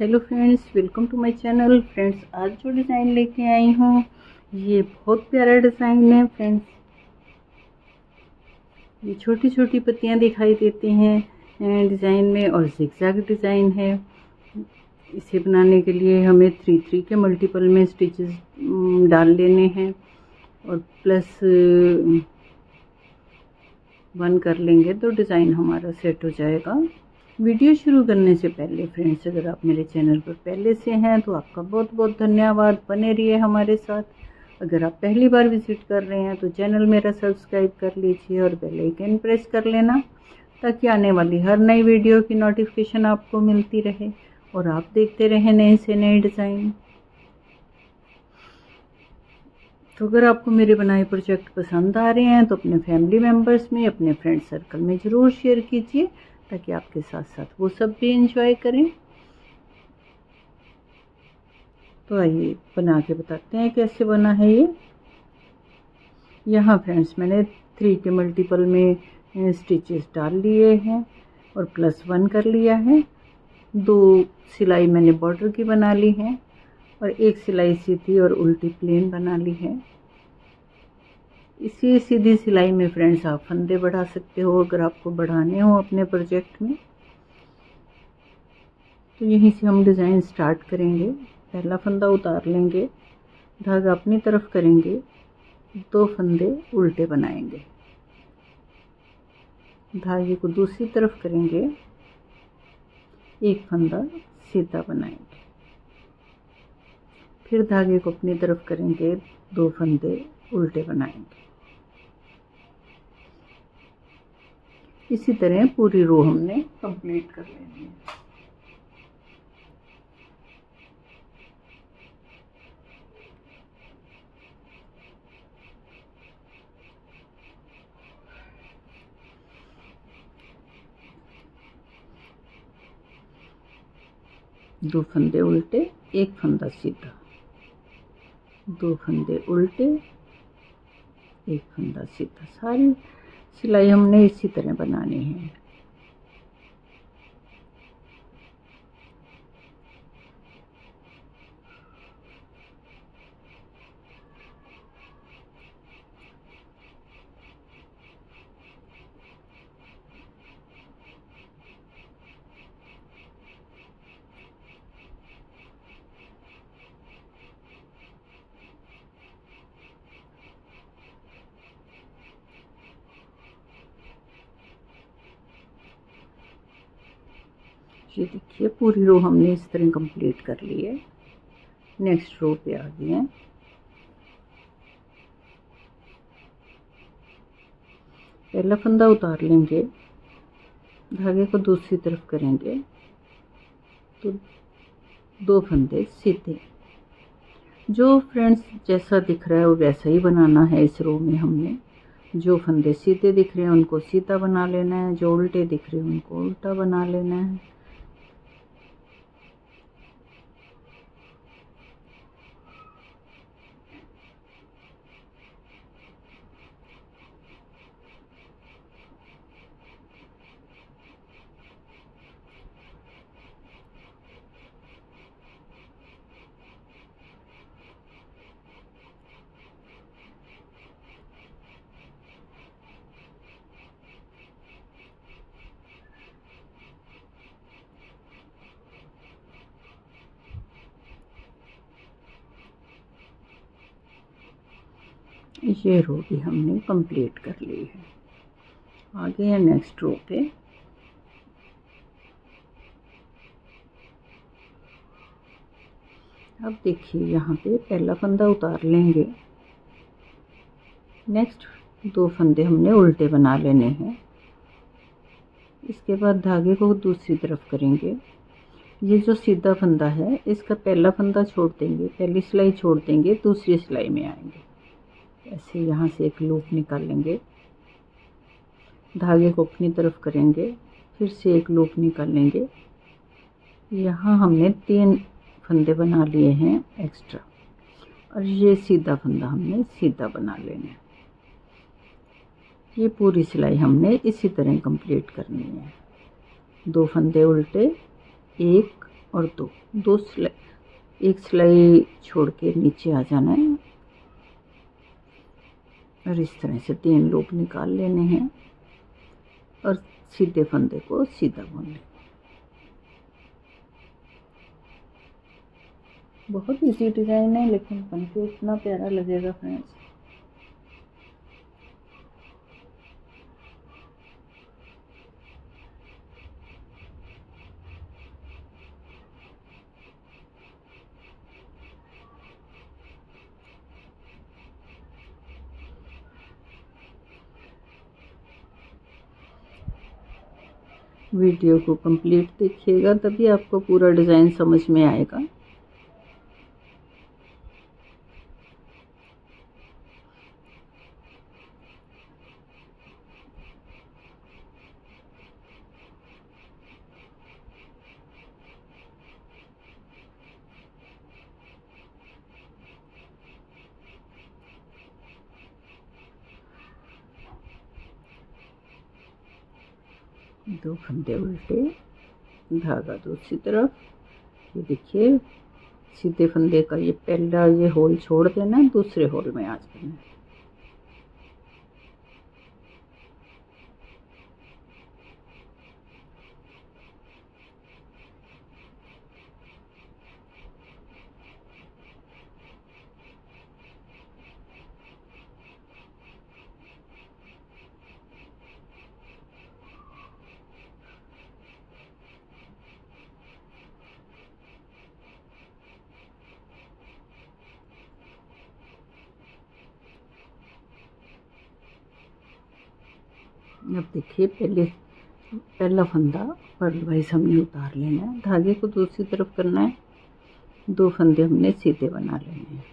Hello friends, welcome to my channel. Friends, आज जो design लेके आई हूँ ये बहुत प्यारा डिज़ाइन है। फ्रेंड्स, ये छोटी छोटी पत्तियाँ दिखाई देती हैं डिज़ाइन में और जिगजैग डिज़ाइन है। इसे बनाने के लिए हमें 3-3 के मल्टीपल में स्टिचेस डाल लेने हैं और प्लस 1 कर लेंगे तो डिज़ाइन हमारा सेट हो जाएगा। वीडियो शुरू करने से पहले फ्रेंड्स, अगर आप मेरे चैनल पर पहले से हैं तो आपका बहुत बहुत धन्यवाद, बने रहिए हमारे साथ। अगर आप पहली बार विज़िट कर रहे हैं तो चैनल मेरा सब्सक्राइब कर लीजिए और बेल आइकन प्रेस कर लेना ताकि आने वाली हर नई वीडियो की नोटिफिकेशन आपको मिलती रहे और आप देखते रहें नए से नए डिज़ाइन। तो अगर आपको मेरे बनाए प्रोजेक्ट पसंद आ रहे हैं तो अपने फैमिली मेम्बर्स में, अपने फ्रेंड सर्कल में ज़रूर शेयर कीजिए ताकि आपके साथ साथ वो सब भी एंजॉय करें। तो आइए बना के बताते हैं कैसे बना है ये। यहाँ फ्रेंड्स मैंने 3 के मल्टीपल में स्टिचेस डाल लिए हैं और प्लस 1 कर लिया है। 2 सिलाई मैंने बॉर्डर की बना ली है और 1 सिलाई सीधी और उल्टी प्लेन बना ली है। इसी सीधी सिलाई में फ्रेंड्स आप फंदे बढ़ा सकते हो अगर आपको बढ़ाने हो अपने प्रोजेक्ट में। तो यहीं से हम डिज़ाइन स्टार्ट करेंगे। पहला फंदा उतार लेंगे, धागा अपनी तरफ करेंगे, 2 फंदे उल्टे बनाएंगे, धागे को दूसरी तरफ करेंगे, 1 फंदा सीधा बनाएंगे, फिर धागे को अपनी तरफ करेंगे, 2 फंदे उल्टे बनाएंगे। इसी तरह पूरी रो हमने कंप्लीट कर लेनी है। दो फंदे उल्टे, 1 फंदा सीधा, 2 फंदे उल्टे, 1 फंदा सीधा। सारी सिलाई हमने इसी तरह बनानी है। ये देखिए पूरी रो हमने इस तरह कंप्लीट कर ली है। नेक्स्ट रो पे आ गए हैं। पहला फंदा उतार लेंगे, धागे को दूसरी तरफ करेंगे तो 2 फंदे सीधे। जो फ्रेंड्स जैसा दिख रहा है वो वैसा ही बनाना है। इस रो में हमने जो फंदे सीधे दिख रहे हैं उनको सीधा बना लेना है, जो उल्टे दिख रहे हैं उनको उल्टा बना लेना है। ये रो भी हमने कंप्लीट कर ली है। आगे है नेक्स्ट रो पे। अब देखिए यहाँ पे पहला फंदा उतार लेंगे, नेक्स्ट 2 फंदे हमने उल्टे बना लेने हैं। इसके बाद धागे को दूसरी तरफ करेंगे। ये जो सीधा फंदा है इसका पहला फंदा छोड़ देंगे, पहली सिलाई छोड़ देंगे, दूसरी सिलाई में आएंगे। ऐसे यहाँ से एक लूप निकालेंगे, धागे को अपनी तरफ करेंगे, फिर से एक लूप निकालेंगे। यहाँ हमने 3 फंदे बना लिए हैं एक्स्ट्रा और ये सीधा फंदा हमने सीधा बना लेना है। ये पूरी सिलाई हमने इसी तरह कंप्लीट करनी है। 2 फंदे उल्टे, 1 और दो सिलाई, एक सिलाई छोड़ के नीचे आ जाना है और इस तरह से 3 लूप निकाल लेने हैं और सीधे फंदे को सीधा बुन लेना। बहुत इजी डिज़ाइन है लेकिन बनके इतना प्यारा लगेगा फ्रेंड्स। वीडियो को कंप्लीट देखिएगा तभी आपको पूरा डिज़ाइन समझ में आएगा। दो फंदे उल्टे, धागा दूसरी तरफ, ये देखिए सीधे फंदे का ये पहला ये होल छोड़ देना, दूसरे होल में आ जाना। अब देखिए पहला फंदा पर्ल वाइज हमने उतार लेना है, धागे को दूसरी तरफ करना है, 2 फंदे हमने सीधे बना लेने हैं।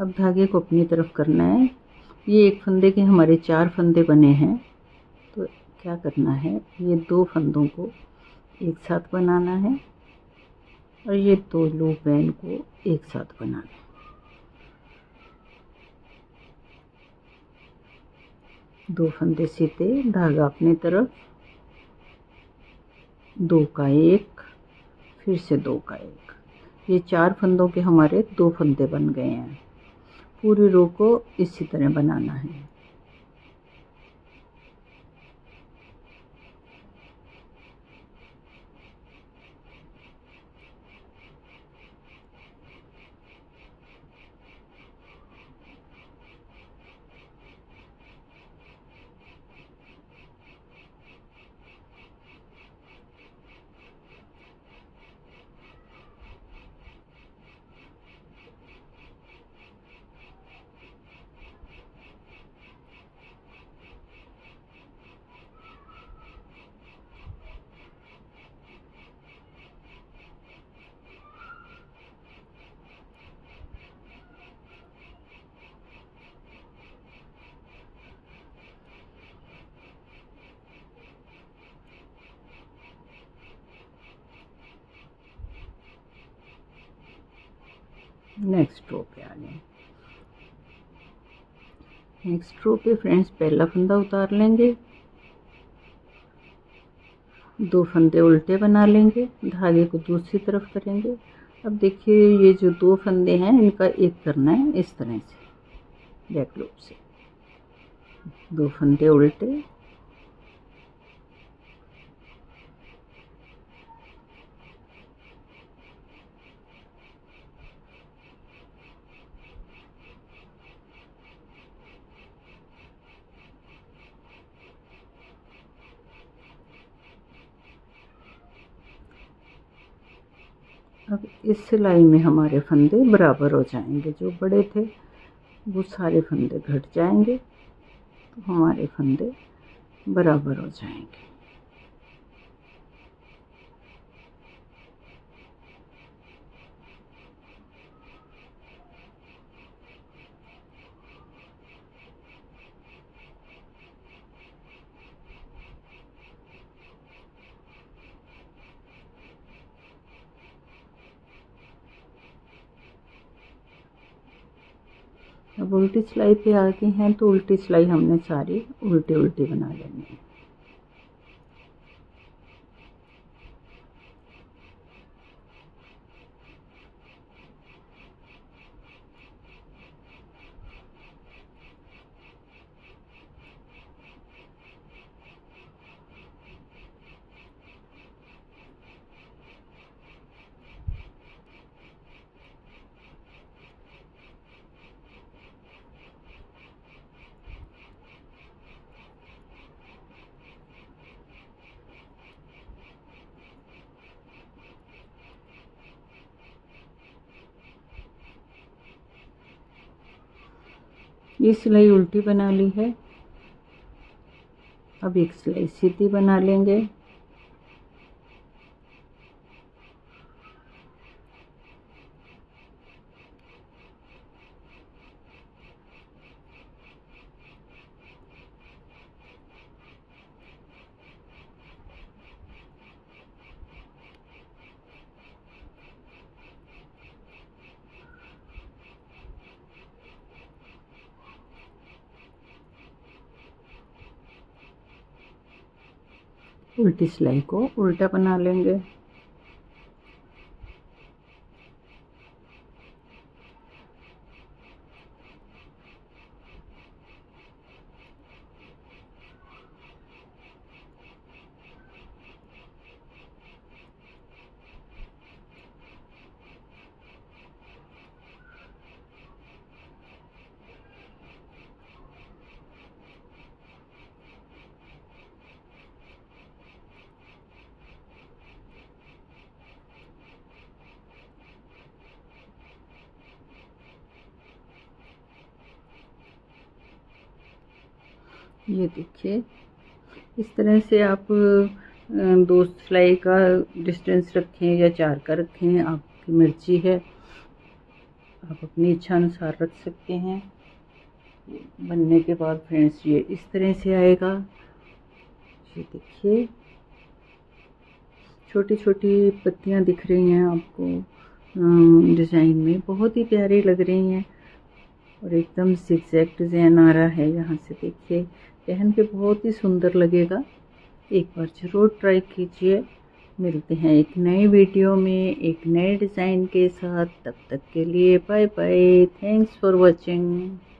अब धागे को अपनी तरफ करना है। ये एक फंदे के हमारे 4 फंदे बने हैं, तो क्या करना है, ये 2 फंदों को एक साथ बनाना है और ये 2 लूप हैं को एक साथ बनाना है। दो फंदे सीधे, धागा अपनी तरफ, 2 का एक, फिर से 2 का एक, ये 4 फंदों के हमारे 2 फंदे बन गए हैं। पूरी रो को इसी तरह बनाना है। नेक्स्ट रो पे आ गए। नेक्स्ट रो पे फ्रेंड्स पहला फंदा उतार लेंगे, 2 फंदे उल्टे बना लेंगे, धागे को दूसरी तरफ करेंगे। अब देखिए ये जो 2 फंदे हैं इनका एक करना है इस तरह से, बैक लूप से 2 फंदे उल्टे, अब इस सिलाई में हमारे फंदे बराबर हो जाएंगे, जो बड़े थे वो सारे फंदे घट जाएंगे तो हमारे फंदे बराबर हो जाएंगे। अब उल्टी सिलाई पे आ गए हैं तो उल्टी सिलाई हमने सारी उल्टी उल्टी बना लेनी है। ये सिलाई उल्टी बना ली है। अब एक सिलाई सीधी बना लेंगे। उल्टी सिलाई को उल्टा बना लेंगे। ये देखिए, इस तरह से आप दो सिलाई का डिस्टेंस रखें या चार का रखें, आपकी मर्जी है, आप अपनी इच्छा अनुसार रख सकते हैं। बनने के बाद फ्रेंड्स ये इस तरह से आएगा। ये देखिए, छोटी छोटी पत्तियां दिख रही हैं आपको डिज़ाइन में, बहुत ही प्यारी लग रही हैं और एकदम zigzag डिज़ाइन आ रहा है। यहाँ से देखिए, पहन के बहुत ही सुंदर लगेगा। एक बार ज़रूर ट्राई कीजिए। मिलते हैं एक नए वीडियो में एक नए डिज़ाइन के साथ। तब तक के लिए bye bye. Thanks for watching.